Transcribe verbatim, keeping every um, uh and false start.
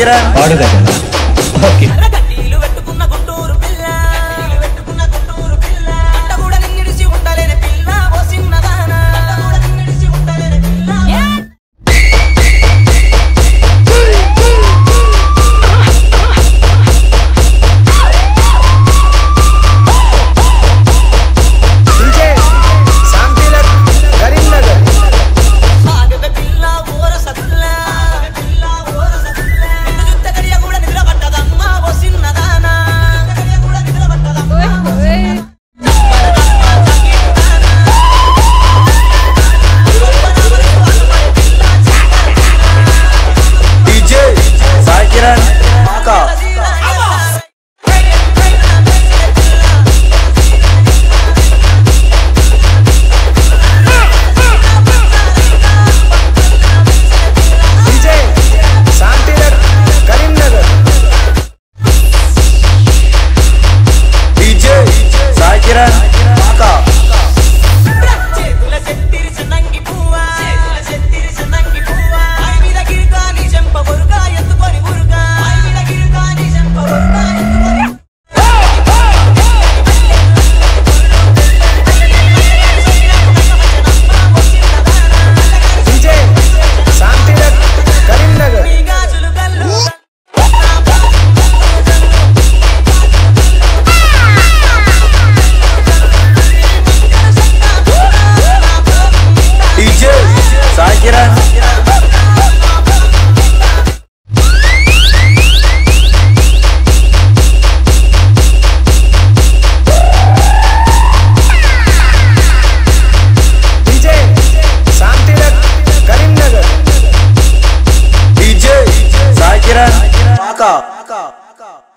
Order that. Okay. Back up.